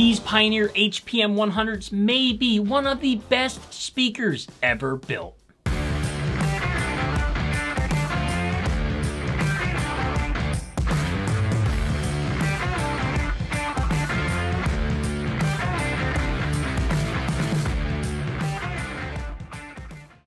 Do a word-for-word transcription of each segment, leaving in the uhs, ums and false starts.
These Pioneer H P M one hundreds may be one of the best speakers ever built.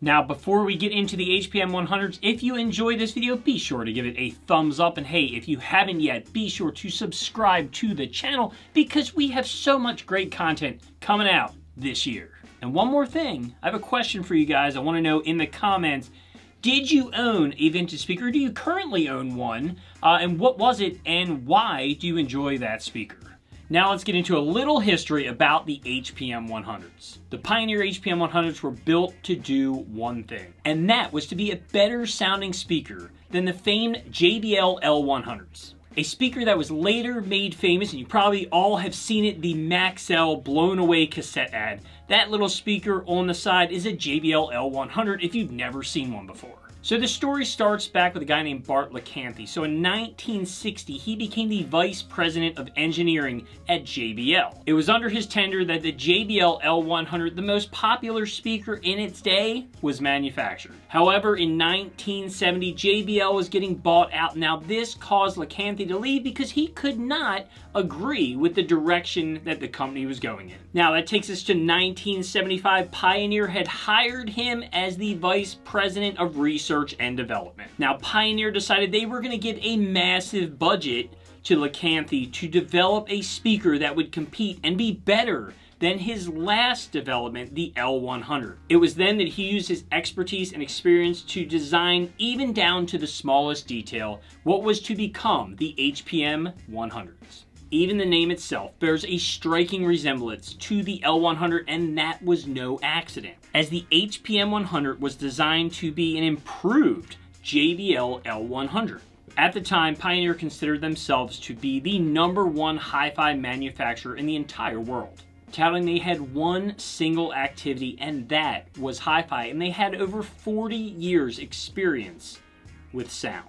Now, before we get into the H P M one hundreds, if you enjoyed this video, be sure to give it a thumbs up. And hey, if you haven't yet, be sure to subscribe to the channel because we have so much great content coming out this year. And one more thing, I have a question for you guys. I want to know in the comments, did you own a vintage speaker? Do you currently own one? Uh, and what was it and why do you enjoy that speaker? Now let's get into a little history about the H P M one hundreds. The Pioneer H P M one hundreds were built to do one thing, and that was to be a better sounding speaker than the famed J B L L one hundreds. A speaker that was later made famous, and you probably all have seen it, the Maxell blown away cassette ad. That little speaker on the side is a J B L L one hundred if you've never seen one before. So the story starts back with a guy named Bart Locanthi. So in nineteen sixty, he became the vice president of engineering at J B L. It was under his tenure that the J B L L one hundred, the most popular speaker in its day, was manufactured. However, in nineteen seventy, J B L was getting bought out. Now this caused Locanthi to leave because he could not agree with the direction that the company was going in. Now that takes us to nineteen seventy-five. Pioneer had hired him as the vice president of research and development. Now Pioneer decided they were going to give a massive budget to Locanthi to develop a speaker that would compete and be better than his last development, the L one hundred. It was then that he used his expertise and experience to design, even down to the smallest detail, what was to become the H P M one hundreds. Even the name itself bears a striking resemblance to the L one hundred, and that was no accident, as the H P M one hundred was designed to be an improved J B L L one hundred. At the time, Pioneer considered themselves to be the number one hi-fi manufacturer in the entire world, touting they had one single activity, and that was hi-fi, and they had over forty years experience with sound.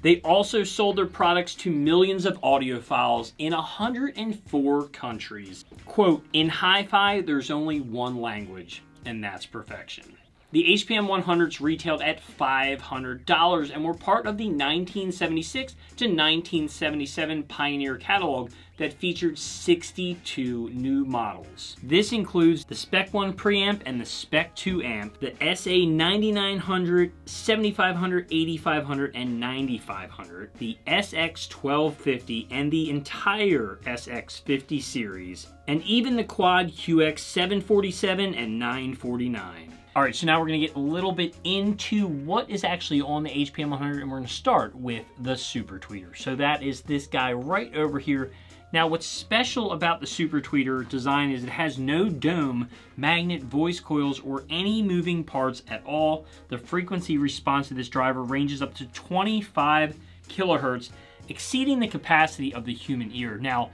They also sold their products to millions of audiophiles in one hundred four countries. Quote, "In hi-fi, there's only one language, and that's perfection." The H P M one hundreds retailed at five hundred dollars and were part of the nineteen seventy-six to nineteen seventy-seven Pioneer catalog that featured sixty-two new models. This includes the Spec one preamp and the Spec two amp, the S A ninety-nine hundred, seventy-five hundred, eighty-five hundred, and ninety-five hundred, the S X twelve fifty, and the entire S X fifty series, and even the Quad Q X seven forty-seven and nine forty-nine. All right, so now we're gonna get a little bit into what is actually on the H P M one hundred, and we're gonna start with the Super Tweeter. So that is this guy right over here. Now what's special about the Super Tweeter design is it has no dome, magnet, voice coils, or any moving parts at all. The frequency response to this driver ranges up to twenty-five kilohertz, exceeding the capacity of the human ear. Now,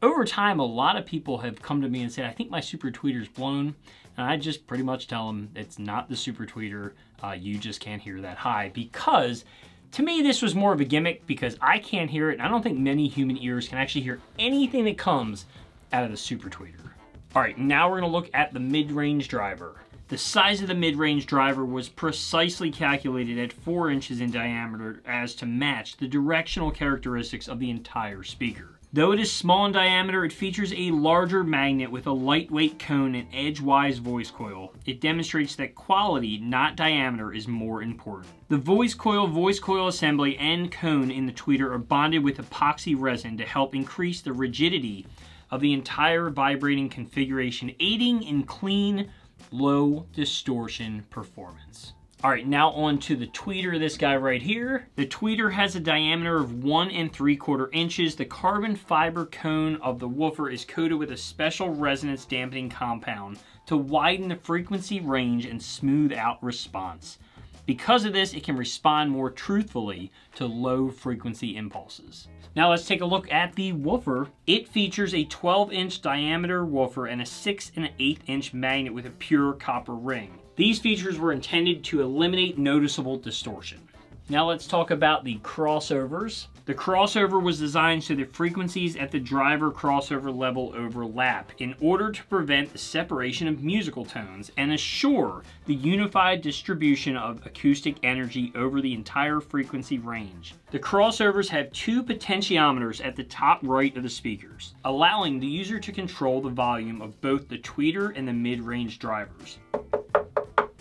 over time, a lot of people have come to me and said, "I think my Super Tweeter's blown." And I just pretty much tell them it's not the Super Tweeter. Uh, you just can't hear that high, because to me, this was more of a gimmick because I can't hear it. And I don't think many human ears can actually hear anything that comes out of the Super Tweeter. All right, now we're gonna look at the mid-range driver. The size of the mid-range driver was precisely calculated at four inches in diameter as to match the directional characteristics of the entire speaker. Though it is small in diameter, it features a larger magnet with a lightweight cone and edgewise voice coil. It demonstrates that quality, not diameter, is more important. The voice coil, voice coil assembly, and cone in the tweeter are bonded with epoxy resin to help increase the rigidity of the entire vibrating configuration, aiding in clean, low distortion performance. All right, now on to the tweeter, this guy right here. The tweeter has a diameter of one and three quarter inches. The carbon fiber cone of the woofer is coated with a special resonance dampening compound to widen the frequency range and smooth out response. Because of this, it can respond more truthfully to low frequency impulses. Now let's take a look at the woofer. It features a twelve inch diameter woofer and a six and an eighth inch magnet with a pure copper ring. These features were intended to eliminate noticeable distortion. Now let's talk about the crossovers. The crossover was designed so the frequencies at the driver crossover level overlap in order to prevent the separation of musical tones and assure the unified distribution of acoustic energy over the entire frequency range. The crossovers have two potentiometers at the top right of the speakers, allowing the user to control the volume of both the tweeter and the mid-range drivers.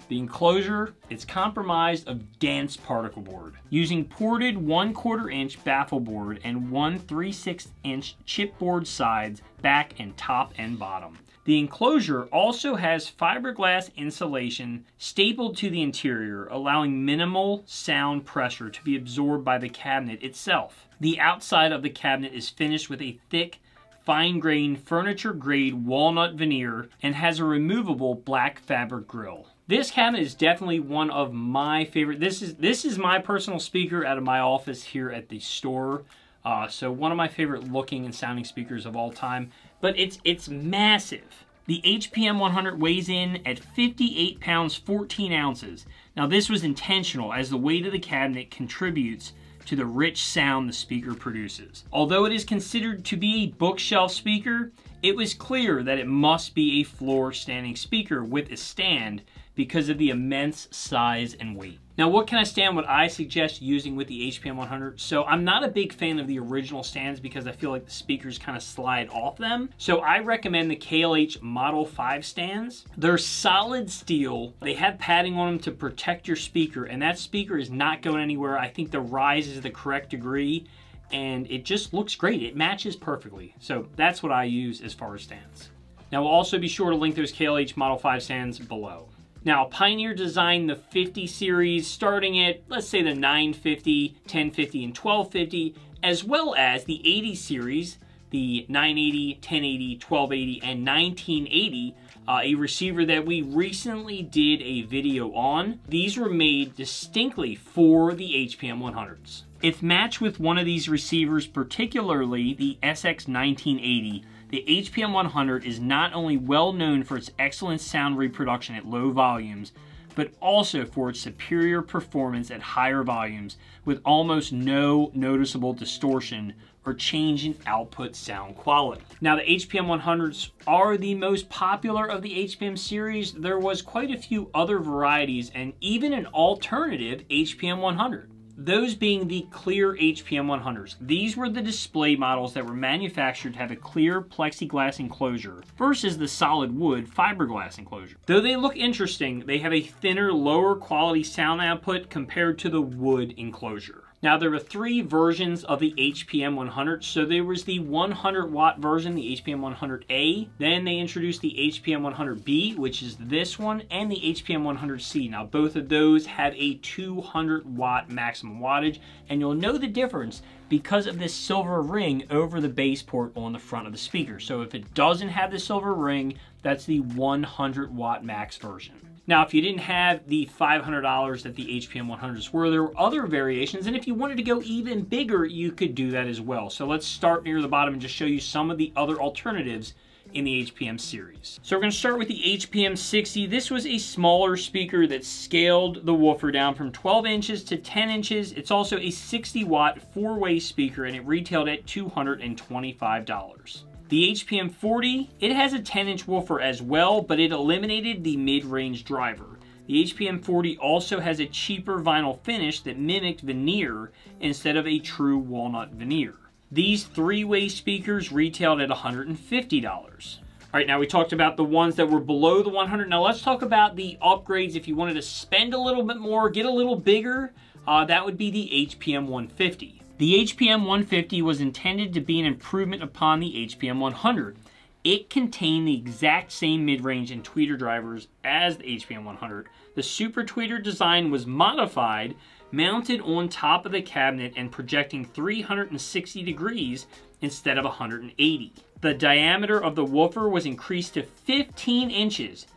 The enclosure is compromised of dense particle board, using ported one quarter inch baffle board and one three sixths inch chipboard sides, back and top and bottom. The enclosure also has fiberglass insulation stapled to the interior, allowing minimal sound pressure to be absorbed by the cabinet itself. The outside of the cabinet is finished with a thick, fine-grained furniture-grade walnut veneer and has a removable black fabric grille. This cabinet is definitely one of my favorite. This is this is my personal speaker out of my office here at the store. Uh, so one of my favorite looking and sounding speakers of all time. But it's it's massive. The H P M one hundred weighs in at fifty-eight pounds fourteen ounces. Now this was intentional, as the weight of the cabinet contributes to the rich sound the speaker produces. Although it is considered to be a bookshelf speaker, it was clear that it must be a floor standing speaker with a stand, because of the immense size and weight. Now, what kind of stand would I suggest using with the H P M one hundred? So I'm not a big fan of the original stands because I feel like the speakers kind of slide off them. So I recommend the K L H Model five stands. They're solid steel. They have padding on them to protect your speaker, and that speaker is not going anywhere. I think the rise is the correct degree, and it just looks great. It matches perfectly. So that's what I use as far as stands. Now, we'll also be sure to link those K L H Model five stands below. Now, Pioneer designed the fifty series, starting at, let's say, the nine fifty, ten fifty, and twelve fifty, as well as the eighty series, the nine eighty, ten eighty, twelve eighty, and nineteen eighty, uh, a receiver that we recently did a video on. These were made distinctly for the H P M one hundreds. If matched with one of these receivers, particularly the S X nineteen eighty, the H P M one hundred is not only well known for its excellent sound reproduction at low volumes, but also for its superior performance at higher volumes with almost no noticeable distortion or change in output sound quality. Now, the H P M one hundreds are the most popular of the H P M series. There was quite a few other varieties and even an alternative H P M one hundred. Those being the clear H P M one hundreds. These were the display models that were manufactured to have a clear plexiglass enclosure versus the solid wood fiberglass enclosure. Though they look interesting, they have a thinner, lower quality sound output compared to the wood enclosure. Now, there were three versions of the H P M one hundred. So there was the one hundred watt version, the H P M one hundred A. Then they introduced the H P M one hundred B, which is this one, and the H P M one hundred C. Now, both of those had a two hundred watt maximum wattage, and you'll know the difference because of this silver ring over the bass port on the front of the speaker. So if it doesn't have the silver ring, that's the one hundred watt max version. Now, if you didn't have the five hundred dollars that the H P M one hundreds were, there were other variations, and if you wanted to go even bigger, you could do that as well. So let's start near the bottom and just show you some of the other alternatives in the H P M series. So we're going to start with the H P M sixty. This was a smaller speaker that scaled the woofer down from twelve inches to ten inches. It's also a sixty watt four-way speaker, and it retailed at two hundred twenty-five dollars. The H P M forty, it has a ten inch woofer as well, but it eliminated the mid-range driver. The H P M forty also has a cheaper vinyl finish that mimicked veneer instead of a true walnut veneer. These three-way speakers retailed at one hundred fifty dollars. All right, now we talked about the ones that were below the one hundred. Now let's talk about the upgrades. If you wanted to spend a little bit more, get a little bigger, uh, that would be the H P M one fifty. The H P M one fifty was intended to be an improvement upon the H P M one hundred. It contained the exact same mid-range and tweeter drivers as the H P M one hundred. The super tweeter design was modified, mounted on top of the cabinet and projecting three hundred sixty degrees instead of one hundred eighty. The diameter of the woofer was increased to fifteen inches.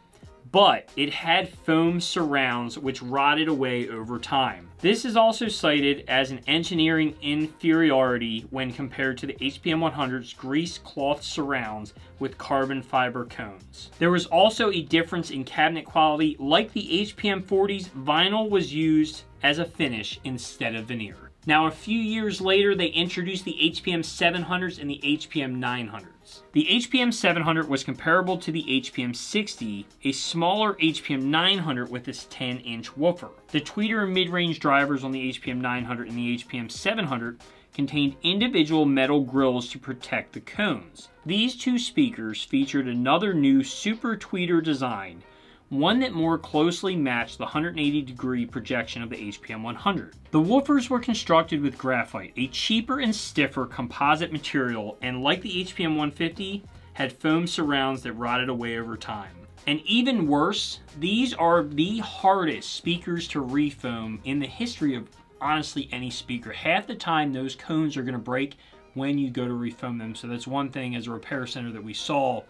But it had foam surrounds which rotted away over time. This is also cited as an engineering inferiority when compared to the H P M one hundred's grease cloth surrounds with carbon fiber cones. There was also a difference in cabinet quality. Like the H P M forty's, vinyl was used as a finish instead of veneer. Now, a few years later, they introduced the H P M seven hundreds and the H P M nine hundreds. The H P M seven hundred was comparable to the H P M sixty, a smaller H P M nine hundred with this ten inch woofer. The tweeter and mid-range drivers on the H P M nine hundred and the H P M seven hundred contained individual metal grills to protect the cones. These two speakers featured another new super tweeter design, one that more closely matched the one hundred eighty degree projection of the H P M one hundred. The woofers were constructed with graphite, a cheaper and stiffer composite material, and like the H P M one fifty, had foam surrounds that rotted away over time. And even worse, these are the hardest speakers to refoam in the history of honestly any speaker. Half the time those cones are going to break when you go to refoam them, so that's one thing as a repair center that we saw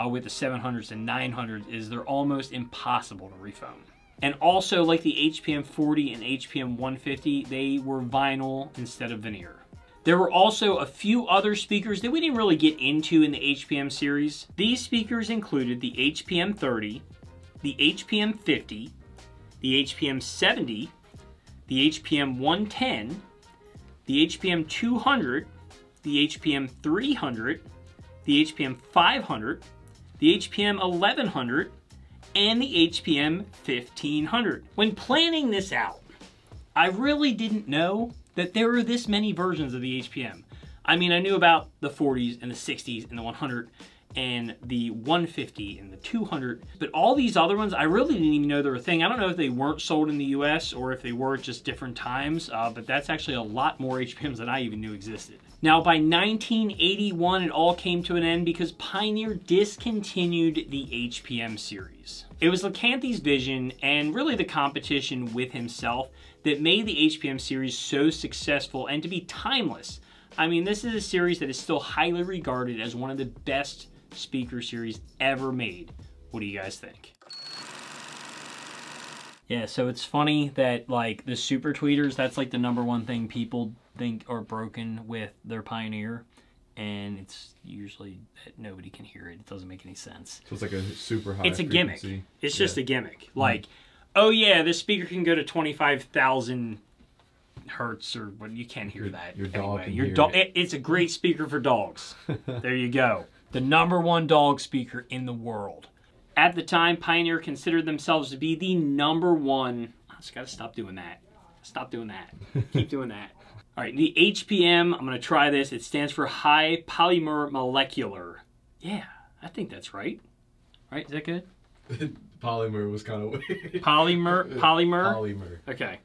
Uh, with the seven hundreds and nine hundreds is they're almost impossible to refoam. And also, like the H P M forty and H P M one fifty, they were vinyl instead of veneer. There were also a few other speakers that we didn't really get into in the H P M series. These speakers included the H P M thirty, the H P M fifty, the H P M seventy, the H P M one ten, the H P M two hundred, the H P M three hundred, the H P M five hundred, the H P M eleven hundred, and the H P M fifteen hundred. When planning this out, I really didn't know that there were this many versions of the H P M. I mean, I knew about the forties and the sixties and the one hundred and the one fifty and the two hundred, but all these other ones, I really didn't even know they were a thing. I don't know if they weren't sold in the U S or if they were at just different times, uh, but that's actually a lot more H P Ms than I even knew existed. Now, by nineteen eighty-one, it all came to an end because Pioneer discontinued the H P M series. It was Locanthi's vision and really the competition with himself that made the H P M series so successful and to be timeless. I mean, this is a series that is still highly regarded as one of the best speaker series ever made. What do you guys think? Yeah, so it's funny that like the super tweeters, that's like the number one thing people think are broken with their Pioneer, and it's usually that nobody can hear it. It doesn't make any sense. So it's like a super high It's a frequency. gimmick. It's yeah. just a gimmick. Like, mm. oh yeah, this speaker can go to twenty-five thousand hertz or what well, you can't hear your, that. Your anyway. dog can your hear do it. It's a great speaker for dogs. There you go. The number one dog speaker in the world. At the time, Pioneer considered themselves to be the number one. I just gotta stop doing that. Stop doing that. Keep doing that. All right, the H P M, I'm gonna try this. It stands for high polymer molecular. Yeah, I think that's right. Right, is that good? Polymer was kind of weird. Polymer, polymer? Polymer. Okay.